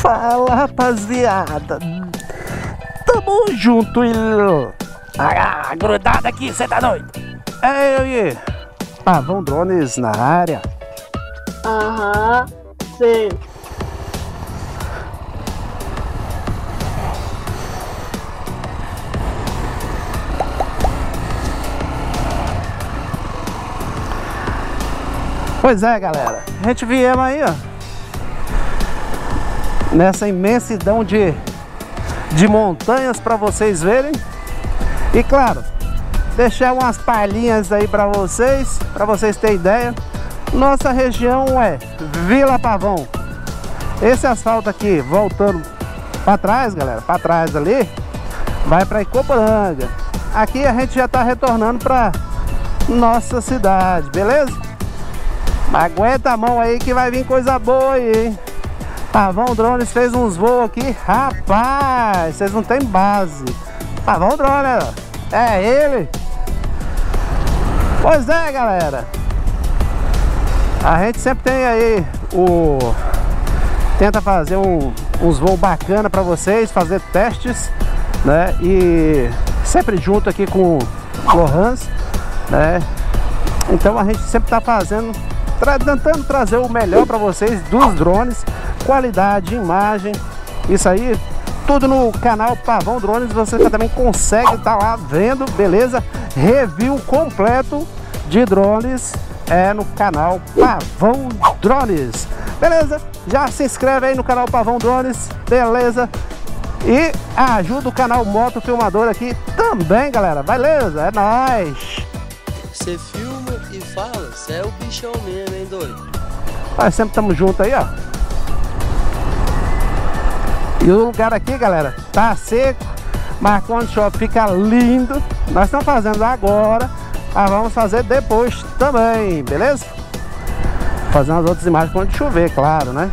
Fala, rapaziada. Tamo junto, e grudado aqui, cê tá doido? É eu e Pavão Drones na área. Aham, sim. Pois é, galera, a gente viemos aí, ó, nessa imensidão de montanhas para vocês verem. E claro, deixar umas palhinhas aí para vocês terem ideia. Nossa região é Vila Pavão. Esse asfalto aqui, voltando para trás, galera, para trás ali, vai para Ecoporanga. Aqui a gente já tá retornando para nossa cidade, beleza? Aguenta a mão aí que vai vir coisa boa aí, hein? Pavão Drones fez uns voos aqui. Rapaz, vocês não tem base. Pavão Drones, é ele. Pois é, galera. A gente sempre tem aí o... Tenta fazer uns voos bacanas pra vocês, fazer testes, né? E sempre junto aqui com o Florence, né? Então a gente sempre tá fazendo... tentando trazer o melhor para vocês dos drones, qualidade, imagem, isso aí, tudo no canal Pavão Drones. Você também consegue estar lá vendo, beleza? Review completo de drones é no canal Pavão Drones, beleza? Já se inscreve aí no canal Pavão Drones, beleza? E ajuda o canal Moto Filmador aqui também, galera, beleza? É nóis! Você filma e fala, você é o bichão mesmo, hein, doido? Nós sempre estamos juntos aí, ó. E o lugar aqui, galera, tá seco, mas quando chove fica lindo. Nós estamos fazendo agora, mas vamos fazer depois também, beleza? Fazendo as outras imagens quando chover, claro, né?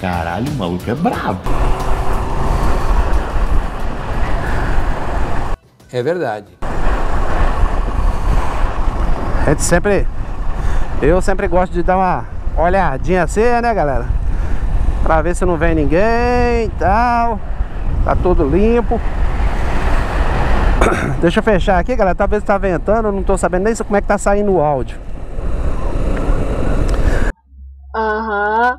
Caralho, o maluco é brabo. É verdade. A gente sempre... Eu sempre gosto de dar uma olhadinha assim, né, galera? Pra ver se não vem ninguém e tal. Tá tudo limpo. Deixa eu fechar aqui, galera. Talvez tá ventando, eu não tô sabendo nem como é que tá saindo o áudio. Aham,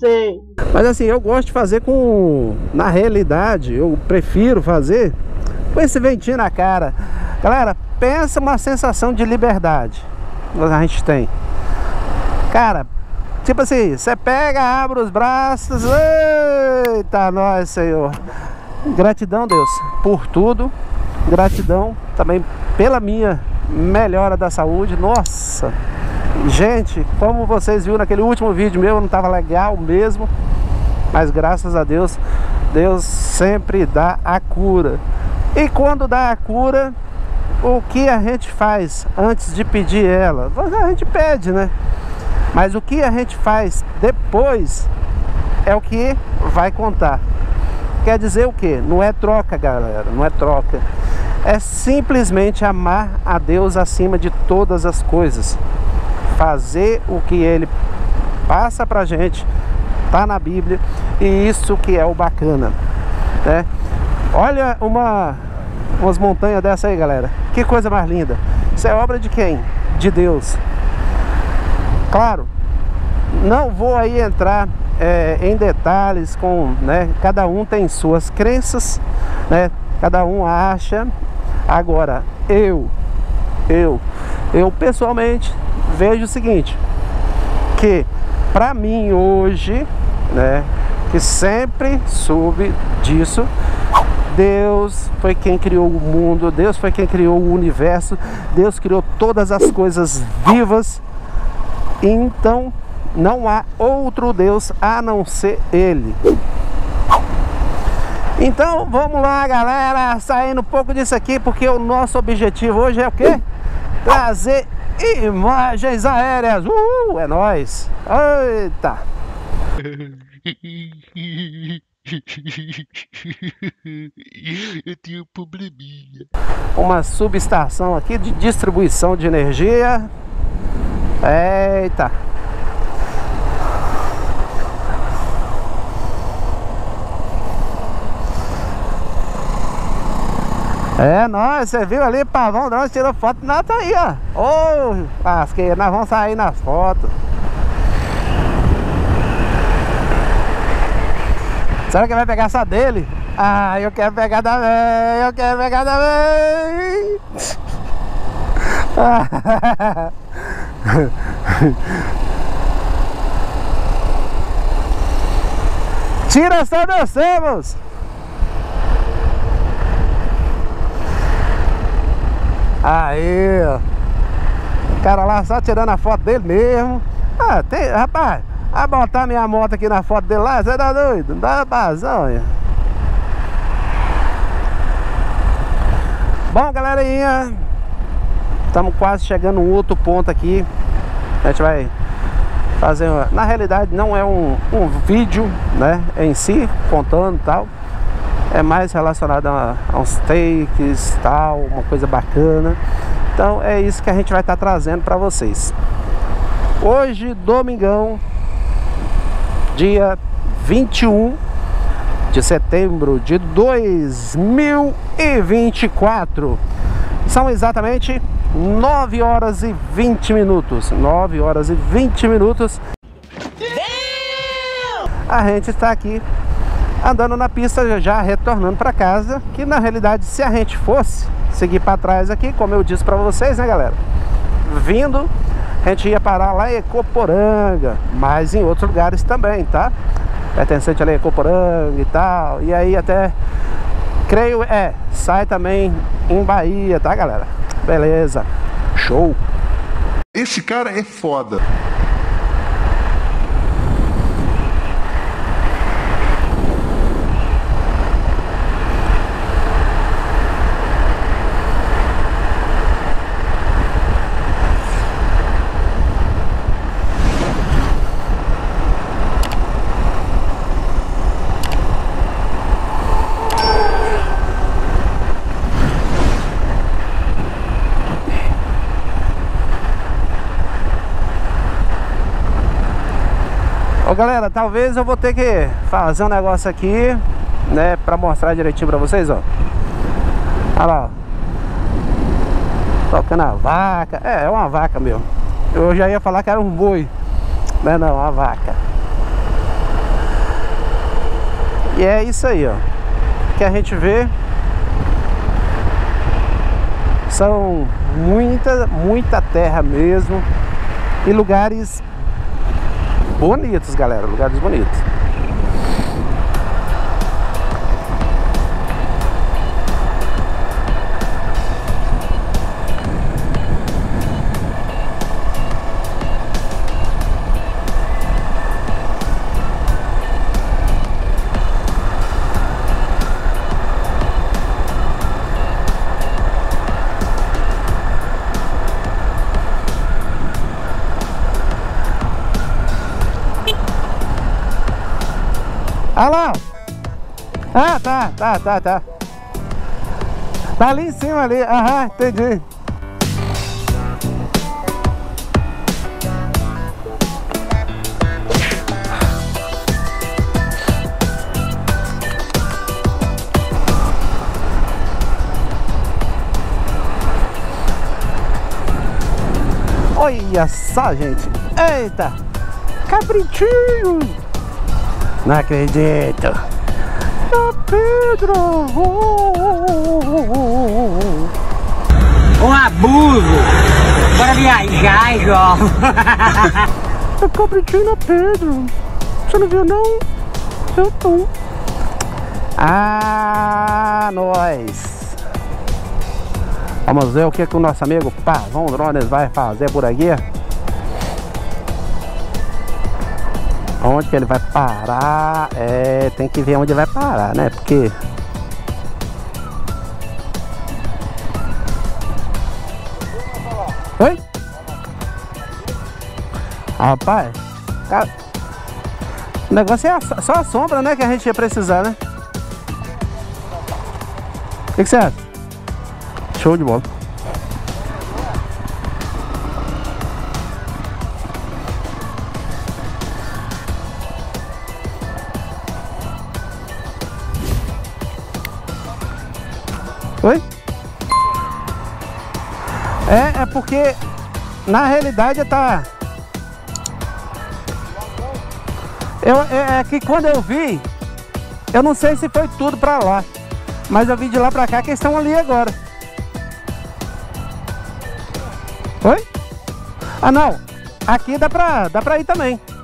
sim. Mas assim, eu gosto de fazer com... Na realidade, eu prefiro fazer... com esse ventinho na cara. Galera, pensa uma sensação de liberdade a gente tem. Cara, tipo assim, você pega, abre os braços. Eita, nós, Senhor. Gratidão, Deus, por tudo. Gratidão também pela minha melhora da saúde. Nossa, gente, como vocês viram naquele último vídeo meu, eu não tava legal mesmo. Mas graças a Deus, Deus sempre dá a cura. E quando dá a cura, o que a gente faz antes de pedir ela? A gente pede, né? Mas o que a gente faz depois é o que vai contar. Quer dizer o quê? Não é troca, galera, não é troca. É simplesmente amar a Deus acima de todas as coisas. Fazer o que Ele passa pra gente, tá na Bíblia, e isso que é o bacana, né? Olha umas montanhas dessa aí, galera. Que coisa mais linda. Isso é obra de quem? De Deus. Claro, não vou aí entrar em detalhes com, né? Cada um tem suas crenças, né? Cada um acha. Agora, eu pessoalmente vejo o seguinte, que pra mim hoje, né? Que sempre soube disso, Deus foi quem criou o mundo, Deus foi quem criou o universo, Deus criou todas as coisas vivas. Então não há outro Deus a não ser Ele. Então vamos lá, galera, saindo um pouco disso aqui, porque o nosso objetivo hoje é o quê? Trazer imagens aéreas. É nóis! Eita! Eu tenho um probleminha. Uma subestação aqui de distribuição de energia. Eita. É nóis, você viu ali, Pavão Drones tirou foto, nós tá aí, ó. Ô, lasqueira, nós vamos sair nas fotos. Será que vai pegar só dele? Ah, eu quero pegar também, eu quero pegar também. Tira só você, moço. Aí, ó. O cara lá só tirando a foto dele mesmo. Ah, tem, rapaz, a botar minha moto aqui na foto dele lá, você tá doido? Não dá bazão. Bom, galerinha, estamos quase chegando a um outro ponto aqui. A gente vai fazer, na realidade não é um vídeo, né, em si, contando e tal. É mais relacionado a uns takes e tal, uma coisa bacana. Então é isso que a gente vai estar trazendo para vocês. Hoje, domingão, dia 21 de setembro de 2024. São exatamente 9 horas e 20 minutos. 9 horas e 20 minutos. A gente está aqui andando na pista, já retornando para casa. Que na realidade, se a gente fosse seguir para trás aqui, como eu disse para vocês, né, galera? Vindo, a gente ia parar lá em Ecoporanga, mas em outros lugares também, tá? Pertencente ali a Ecoporanga e tal. E aí até, creio, sai também em Bahia, tá, galera? Beleza, show! Esse cara é foda! Galera, talvez eu vou ter que fazer um negócio aqui, né, pra mostrar direitinho pra vocês, ó. Olha lá, ó. Tocando a vaca. É uma vaca mesmo. Eu já ia falar que era um boi. Mas não, uma vaca. E é isso aí, ó, que a gente vê. São muita terra mesmo. E lugares bonitos, galera, lugares bonitos. Olha lá! Ah, tá. Tá ali em cima, ali. Aham, entendi. Olha só, gente. Eita! Cabritinho! Não acredito! É Pedro! Um abuso! Bora viajar, João! Eu cabritinho, Pedro! Você não viu, não? Eu tô! Ah, nós! Vamos ver o que o nosso amigo Pavão Drones vai fazer por aqui. Onde que ele vai parar? É, tem que ver onde vai parar, né? Porque oi? Rapaz, cara, o negócio é só a sombra, né, que a gente ia precisar, né? O que você acha? Show de bola. Oi? É porque na realidade tá. É que quando eu vi, eu não sei se foi tudo pra lá, mas eu vi de lá pra cá que eles estão ali agora. Oi? Ah não, aqui dá pra ir também.